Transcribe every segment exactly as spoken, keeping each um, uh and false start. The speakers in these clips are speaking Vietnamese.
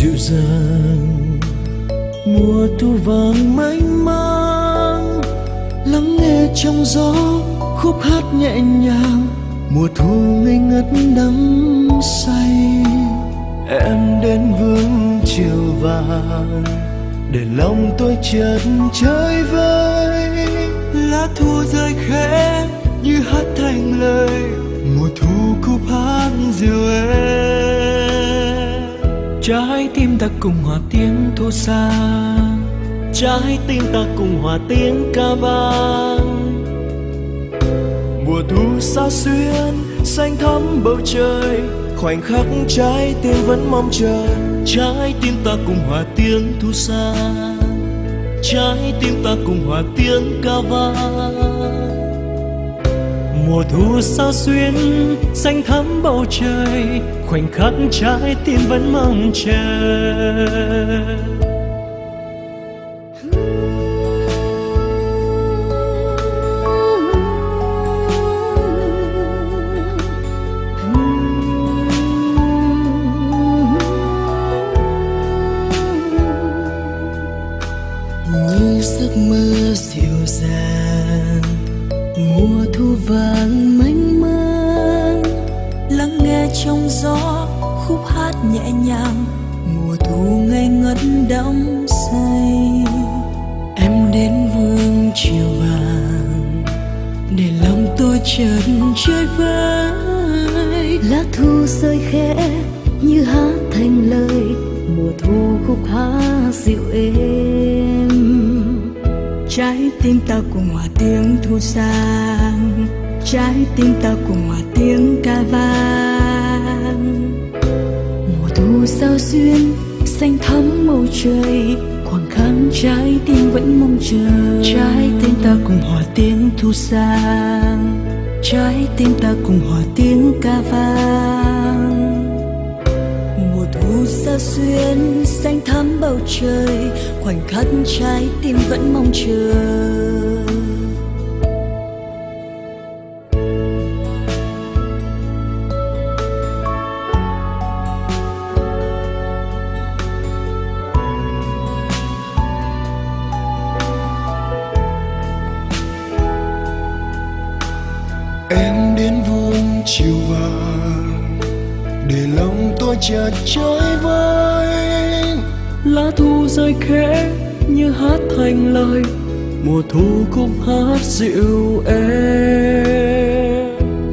dịu dàng mùa thu vàng mênh mang, lắng nghe trong gió khúc hát nhẹ nhàng mùa thu ngây ngất đắm say. Em đến vương chiều vàng để lòng tôi chợt chơi vơi, lá thu rơi khẽ như hát thành lời mùa thu khúc hát dịu êm. Trái tim ta cùng hòa tiếng thu xa, trái tim ta cùng hòa tiếng ca vang. Mùa thu xa xuyên xanh thắm bầu trời, khoảnh khắc trái tim vẫn mong chờ. Trái tim ta cùng hòa tiếng thu xa, trái tim ta cùng hòa tiếng ca vang. Mùa thu sao xuyên xanh thắm bầu trời, khoảnh khắc trái tim vẫn mong chờ. Như giấc mơ dịu dàng mùa thu vàng mênh mang, lắng nghe trong gió khúc hát nhẹ nhàng mùa thu ngây ngất đắm say. Em đến vương chiều vàng để lòng tôi chợt chơi vơi, lá thu rơi khẽ như hát thành lời mùa thu khúc hát dịu êm. Trái tim ta cùng hòa tiếng thu xa, trái tim ta cùng hòa tiếng ca vang. Mùa thu sao xuyên xanh thắm màu trời, khoảng khắc trái tim vẫn mong chờ. Trái tim ta cùng hòa tiếng thu xa, trái tim ta cùng hòa tiếng ca vang. Mùa thu sao xuyên xanh thắm bầu trời, khoảnh khắc trái tim vẫn mong chờ. Em đến vương chiều vàng để lòng tôi chợt chơi vơi, lá thu rơi khẽ như hát thành lời mùa thu khúc hát dịu êm.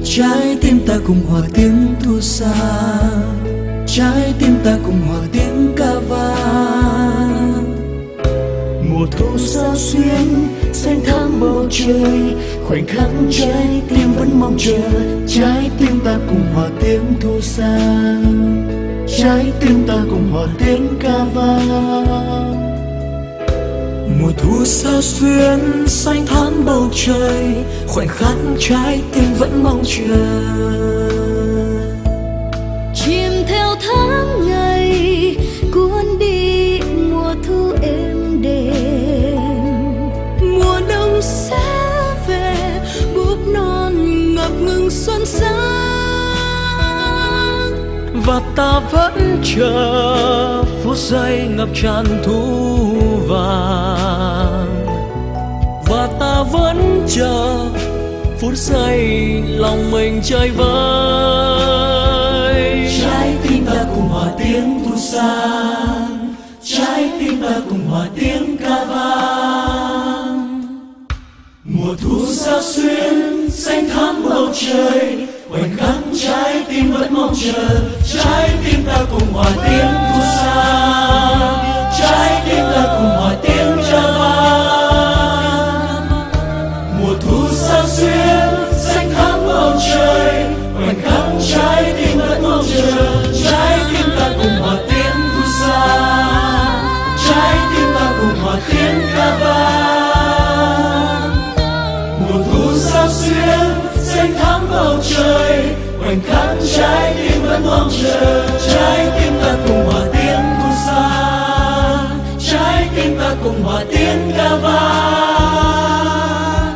Trái tim ta cùng hòa tiếng thu xa, trái tim ta cùng hòa tiếng ca vang. Mùa thu sao xuyên xanh thắm bầu trời, khoảnh khắc trái tim vẫn mong chờ. Trái tim ta cùng hòa tiếng thu xa, trái tim ta cùng hòa tiếng ca vang. Mùa thu sao xuyên xanh thắm bầu trời, khoảnh khắc trái tim vẫn mong chờ. Chìm theo tháng ngày cuốn đi mùa thu êm đềm, mùa đông sẽ về búp non ngập ngừng xuân sang. Và ta vẫn chờ phút giây ngập tràn thu vàng, và ta vẫn chờ phút giây lòng mình chơi vơi. Trái tim ta cùng hòa tiếng thu xa, trái tim ta cùng hòa tiếng ca vang. Mùa thu sao xuyên xanh thắm bầu trời, khoảnh khắc trái tim vẫn mong chờ. Trái tim ta cùng hòa tiếng thu xa, trái tim ta cùng hòa tiếng ca vang. Mùa thu sao xuyên xanh thắm bầu trời, khoảnh khắc trái tim vẫn mong chờ. Trái tim ta cùng hòa tiếng thu xa, trái tim ta cùng hòa tiếng ca vang. Mùa thu sao xuyên xanh thắm bầu trời, khoảnh khắc trái tim vẫn mong chờ. Trái tim ta cùng hòa tiếng thu xa, trái tim ta cùng hòa tiếng ca vang.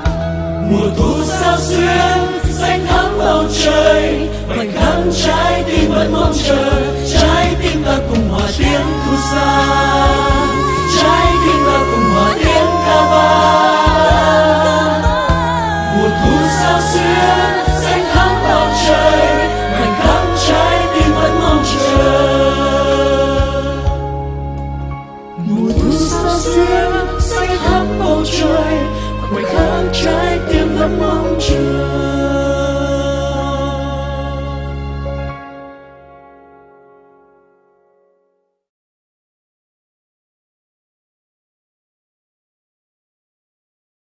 Mùa thu sao xuyên xanh thắm bầu trời, khoảnh khắc trái tim vẫn mong chờ. Trái tim ta cùng hòa tiếng thu xa.